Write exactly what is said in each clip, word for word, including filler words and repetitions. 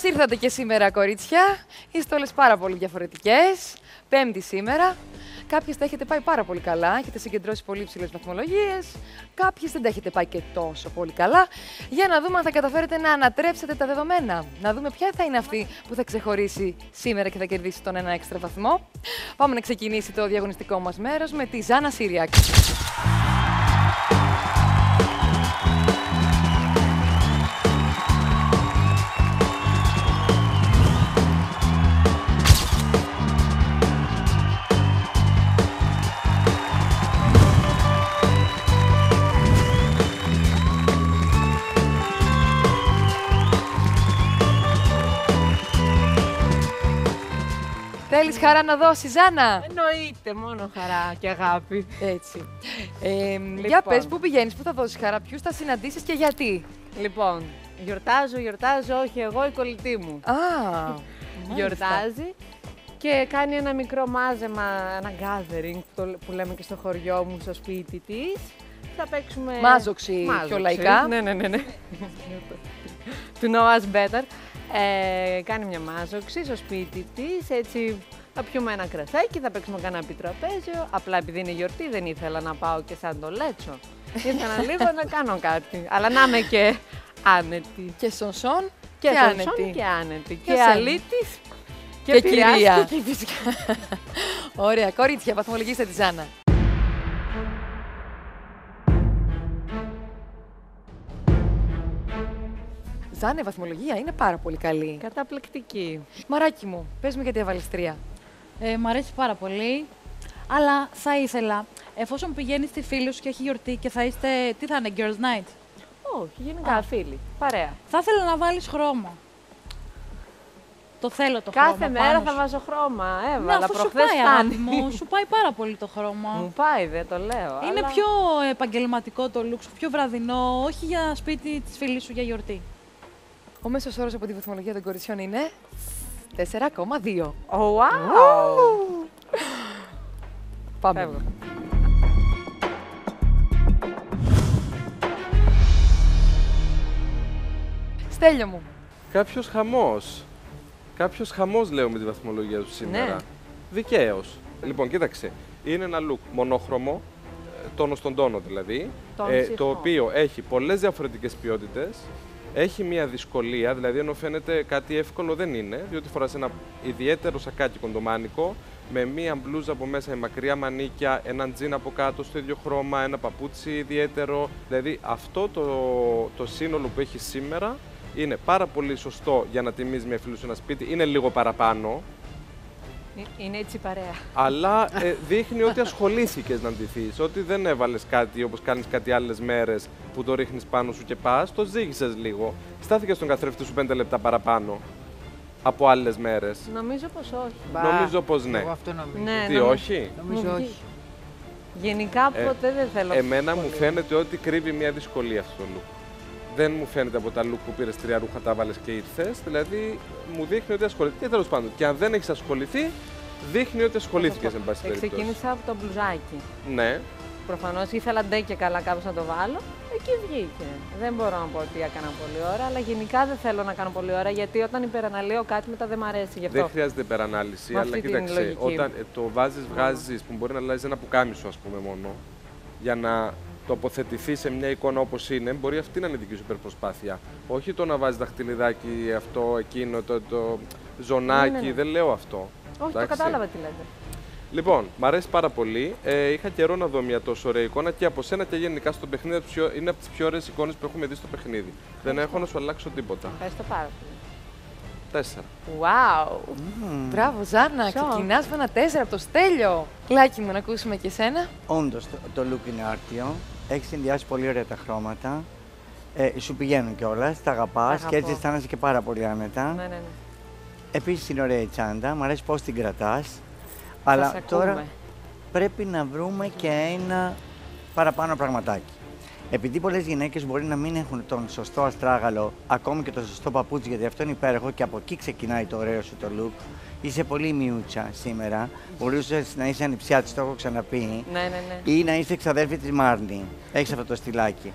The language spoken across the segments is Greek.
Καλώς ήρθατε και σήμερα, κορίτσια. Είστε όλες πάρα πολύ διαφορετικές. Πέμπτη σήμερα. Κάποιες τα έχετε πάει πάρα πολύ καλά, έχετε συγκεντρώσει πολύ υψηλές βαθμολογίες. Κάποιες δεν τα έχετε πάει και τόσο πολύ καλά. Για να δούμε αν θα καταφέρετε να ανατρέψετε τα δεδομένα. Να δούμε ποια θα είναι αυτή που θα ξεχωρίσει σήμερα και θα κερδίσει τον ένα έξτρα βαθμό. Πάμε να ξεκινήσει το διαγωνιστικό μας μέρος με τη Ζάνα Συριάκι. Θέλεις χαρά να δώσεις, Ζάνα? Εννοείται, μόνο χαρά και αγάπη. Έτσι. Ε, λοιπόν. Για πες, πού πηγαίνεις, πού θα δώσεις χαρά, ποιους θα συναντήσεις και γιατί? Λοιπόν, γιορτάζω, γιορτάζω, όχι εγώ, η κολλητή μου. Α, γιορτάζει και κάνει ένα μικρό μάζεμα, ένα gathering που λέμε και στο χωριό μου, στο σπίτι της. Θα παίξουμε... Μάζοξη, πιο λαϊκά. Ναι, ναι, ναι. ναι. To know us better. Ε, κάνει μια μάζοξη στο σπίτι της, έτσι θα πιούμε ένα κρασάκι, θα παίξουμε κανένα επιτραπέζιο. Απλά επειδή είναι γιορτή δεν ήθελα να πάω και σαν το λέτσο. Ήθελα λίγο να κάνω κάτι, αλλά να είμαι και άνετη. Και σονσόν και, και άνετη. Σονσόν και άνετη. Και, και αλήτης και, και κυρία. Και φυσικά. Ωραία, κορίτσια, βαθμολογήστε τη Ζάνα. Ζάνε, η βαθμολογία είναι πάρα πολύ καλή. Καταπληκτική. Μαράκι μου, πες μου γιατί έβαλες τρία. Ε, μ' αρέσει πάρα πολύ, αλλά θα ήθελα, εφόσον πηγαίνεις στη φίλη σου και έχει γιορτή και θα είστε, τι θα είναι, girls night? Όχι, γενικά Α. φίλοι, παρέα. Θα ήθελα να βάλεις χρώμα. Το θέλω το Κάθε χρώμα. Κάθε μέρα θα βάζω χρώμα, έβαλα. Ναι, προχθές φτάνει. Μου, σου πάει πάρα πολύ το χρώμα. Μου πάει, δεν το λέω. Είναι αλλά... πιο επαγγελματικό το look σου, πιο βραδινό, όχι για σπίτι της φίλης σου για γιορτή. Ο μέσος όρος από τη βαθμολογία των κοριτσιών είναι τέσσερα κόμμα δύο. Wow! wow. Πάμε. Φεύγω. Στέλιο μου. Κάποιος χαμός. Κάποιος χαμός λέω με τη βαθμολογία σου σήμερα. Ναι. Δικαίως. Λοιπόν, κοίταξε. Είναι ένα look μονόχρωμο, τόνο στον τόνο δηλαδή, ε, το οποίο έχει πολλές διαφορετικές ποιότητες. Έχει μια δυσκολία, δηλαδή ενώ φαίνεται κάτι εύκολο δεν είναι, διότι φοράς ένα ιδιαίτερο σακάκι κοντομάνικο με μια μπλούζα από μέσα, η μακριά μανίκια, έναν τζιν από κάτω στο ίδιο χρώμα, ένα παπούτσι ιδιαίτερο. Δηλαδή αυτό το, το σύνολο που έχει σήμερα είναι πάρα πολύ σωστό για να τιμήσει μια φίλη σου ένα σπίτι, είναι λίγο παραπάνω. Είναι έτσι παρέα. Αλλά ε, δείχνει ότι ασχολήθηκες να ντυθείς, ότι δεν έβαλες κάτι όπως κάνεις κάτι άλλες μέρες που το ρίχνεις πάνω σου και πας, το ζύγισες λίγο. Στάθηκες στον καθρέφτη σου πέντε λεπτά παραπάνω από άλλες μέρες. Νομίζω πως όχι. Μπα. Νομίζω πως ναι. Εγώ αυτό νομίζω. Ναι, Τι νομίζω... όχι. Νομίζω όχι. Γενικά ποτέ ε, δεν θέλω. Εμένα μου φαίνεται ότι κρύβει μια δυσκολία αυτό το look. Δεν μου φαίνεται από τα look που πήρες τρία ρούχα, τα βάλες και ήρθες. Δηλαδή, μου δείχνει ότι ασχοληθεί. Και τέλος πάντων, και αν δεν έχεις ασχοληθεί, δείχνει ότι ασχολήθηκες, εν πάση περιπτώσει. Ξεκίνησα από το μπλουζάκι. Ναι. Προφανώς ήθελα ντε και καλά κάπως να το βάλω. Εκεί βγήκε. Δεν μπορώ να πω ότι έκανα πολλή ώρα, αλλά γενικά δεν θέλω να κάνω πολλή ώρα, γιατί όταν υπεραναλύω κάτι μετά δεν μ' αρέσει γι' αυτό. Δεν χρειάζεται υπερανάλυση, αλλά κοίταξε, όταν ε, το βάζεις, βγάζεις, που μπορεί να αλλάζει ένα πουκάμισο, ας πούμε, μόνο για να. Τοποθετηθεί σε μια εικόνα όπως είναι, μπορεί αυτή να είναι δική σου υπερπροσπάθεια. Όχι το να βάζεις δαχτυλιδάκι, αυτό, εκείνο, το, το ζωνάκι, ναι, ναι, ναι. δεν λέω αυτό. Όχι, εντάξει. Το κατάλαβα τι λέτε. Λοιπόν, μ' αρέσει πάρα πολύ. Ε, είχα καιρό να δω μια τόσο ωραία εικόνα και από σένα και γενικά στο παιχνίδι, είναι από τις πιο ωραίες εικόνες που έχουμε δει στο παιχνίδι. Ευχαριστώ. Δεν έχω να σου αλλάξω τίποτα. Ευχαριστώ πάρα πολύ. Τέσσερα. Wow. Mm. Μπράβο, Ζάνα. Ξεκινάς με ένα τέσσερα από το Στέλιο. Λάκι μου, να ακούσουμε και εσένα. Όντως, το, το look είναι άρτιο. Έχεις συνδυάσει πολύ ωραία τα χρώματα. Ε, σου πηγαίνουν κιόλας, τα αγαπάς και έτσι αισθάνεσαι και πάρα πολύ άνετα. Ναι, ναι, ναι. Επίσης είναι ωραία η τσάντα. Μ' αρέσει πώς την κρατάς. Αλλά τώρα πρέπει να βρούμε και ένα παραπάνω πραγματάκι. Επειδή πολλές γυναίκες μπορεί να μην έχουν τον σωστό αστράγαλο, ακόμη και το σωστό παπούτσι, γιατί αυτό είναι υπέροχο και από εκεί ξεκινάει το ωραίο σου το look. Είσαι πολύ μιούτσα σήμερα. Μπορούσες να είσαι ανιψιά της, το έχω ξαναπεί. Ναι, ναι, ναι. Ή να είσαι ξαδέρφη της Μάρνη. Έχεις αυτό το στυλάκι.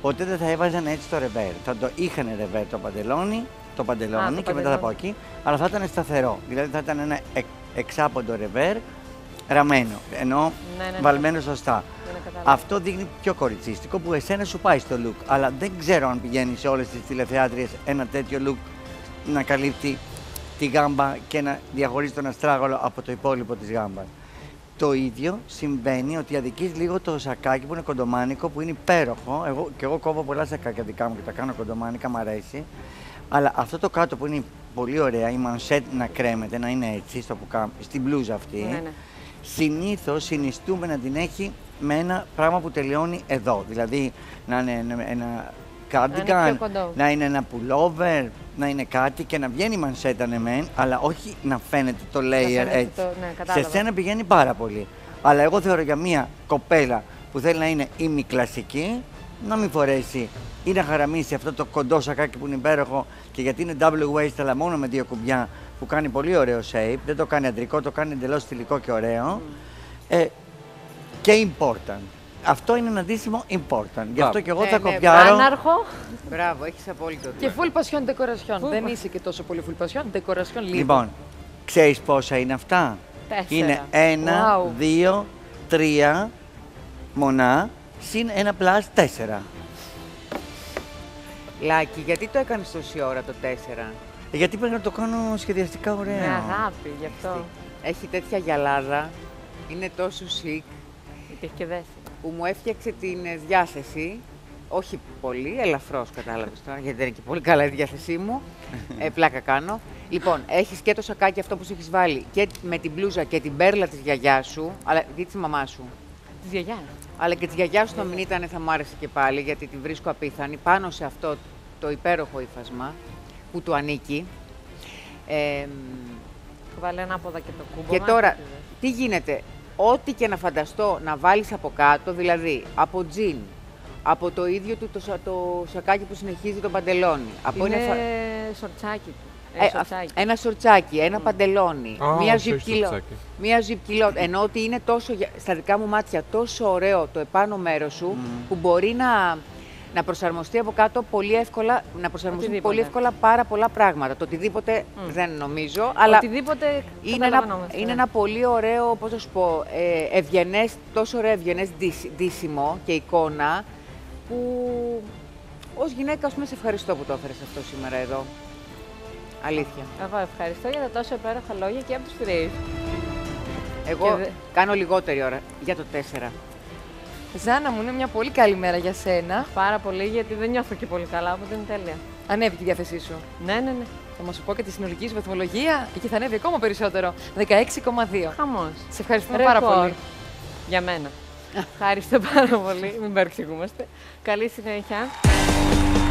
Ποτέ δεν θα έβαζαν έτσι το ρεβέρ. Θα το είχαν ρεβέρ το παντελόνι το παντελόνι, α, το και παντελόνι. Μετά θα πάω εκεί. Αλλά θα ήταν σταθερό. Δηλαδή θα ήταν ένα εκ, εξάποντο ρεβέρ ραμμένο. Ενώ ναι, ναι, ναι. Βαλμένο σωστά. Ναι, αυτό δείχνει πιο κοριτσίστικο που εσένα σου πάει στο look. Αλλά δεν ξέρω αν πηγαίνει σε όλες τις τηλεθεάτριες ένα τέτοιο look να καλύπτει τη γάμπα και να διαχωρίζει τον αστράγαλο από το υπόλοιπο της γάμπας. Το ίδιο συμβαίνει ότι αδικείς λίγο το σακάκι που είναι κοντομάνικο, που είναι υπέροχο. Εγώ, και εγώ κόβω πολλά σακάκια δικά μου και τα κάνω κοντομάνικα, μ' αρέσει. Αλλά αυτό το κάτω που είναι πολύ ωραία, η μανσέτ να κρέμεται, να είναι έτσι, στο πουκάμ, στην μπλούζα αυτή, ναι, ναι. Συνήθως συνιστούμε να την έχει με ένα πράγμα που τελειώνει εδώ. Δηλαδή να είναι ένα κάρντιγκαν, να είναι ένα πουλόβερ, να είναι κάτι και να βγαίνει η μανσέτα ναι μεν, αλλά όχι να φαίνεται το layer έτσι. Το, ναι, σε σένα πηγαίνει πάρα πολύ. Αλλά εγώ θεωρώ για μια κοπέλα που θέλει να είναι ημικλασική, να μην φορέσει ή να χαραμίσει αυτό το κοντό σακάκι που είναι υπέροχο και γιατί είναι double waist αλλά μόνο με δύο κουμπιά που κάνει πολύ ωραίο shape, δεν το κάνει αντρικό, το κάνει εντελώς στυλικό και ωραίο. Mm. Ε, και important. Αυτό είναι ένα ντύσιμο important. Γι' αυτό και εγώ ε, θα ναι, κοπιάρω. Άναρχο. Μπράβο, έχεις απόλυτο δίκιο. Και full passion decoration. Δεν είσαι και τόσο πολύ full passion decoration, λίγο. Λοιπόν, ξέρεις πόσα είναι αυτά. Τέσσερα. Είναι ένα, wow. δύο, τρία μονά, συν ένα πλάς τέσσερα. Λάκη, γιατί το έκανες τόση ώρα το τέσσερα. Γιατί πρέπει να το κάνω σχεδιαστικά ωραία. Με αγάπη, γι' αυτό. Έχει τέτοια γυαλάδα. Είναι τόσο chic. Υπήρχε και δέση. Που μου έφτιαξε την διάθεση, όχι πολύ, ελαφρώς κατάλαβες τώρα, γιατί δεν είναι και πολύ καλά η διάθεσή μου, ε, πλάκα κάνω. Λοιπόν, έχεις και το σακάκι αυτό που σου έχεις βάλει και με την μπλούζα και την πέρλα της γιαγιάς σου, αλλά και της μαμάς σου. Της γιαγιάς. Αλλά και της γιαγιάς σου να μην ήταν, θα μου άρεσε και πάλι, γιατί την βρίσκω απίθανη, πάνω σε αυτό το υπέροχο ύφασμα που του ανήκει. Ε, βάλε ανάποδα και το κούμπομα. Και τώρα, τι γίνεται. Ό,τι και να φανταστώ να βάλεις από κάτω, δηλαδή από τζιν, από το ίδιο του το, σα, το σακάκι που συνεχίζει το παντελόνι. Από είναι ένα... σορτσάκι. Ε, ε, σορτσάκι. Ένα σορτσάκι, ένα mm. παντελόνι, oh, μία ζυπκιλό. Μία ζυπκιλό. Ενώ ότι είναι τόσο, στα δικά μου μάτια τόσο ωραίο το επάνω μέρος σου, mm. που μπορεί να, να προσαρμοστεί από κάτω πολύ εύκολα, να προσαρμοστεί πολύ εύκολα πάρα πολλά πράγματα. Το οτιδήποτε mm. δεν νομίζω, αλλά οτιδήποτε είναι, ένα, είναι ένα πολύ ωραίο, πώς θα σου πω, ε, ευγενές, τόσο ωραίο ευγενές ντύσιμο και εικόνα, που ως γυναίκα, ας πούμε, σε ευχαριστώ που το έφερες αυτό σήμερα εδώ. Αλήθεια. Εγώ ευχαριστώ για τα τόσο υπέροχα λόγια και από τους τρεις. Εγώ και... κάνω λιγότερη ώρα για το τέσσερα. Ζάνα μου, είναι μια πολύ καλή μέρα για σένα. Πάρα πολύ, γιατί δεν νιώθω και πολύ καλά, οπότε είναι τέλεια. Ανέβηκε η διάθεσή σου. Ναι, ναι, ναι. Θα μας πω και τη συνολική σου βαθμολογία, εκεί θα ανέβει ακόμα περισσότερο. δεκαέξι κόμμα δύο. Χαμός. Σε ευχαριστούμε Ρεκόρ. πάρα πολύ. Για μένα. Ευχαριστώ πάρα πολύ. Μην παρεξηγούμαστε. Καλή συνέχεια.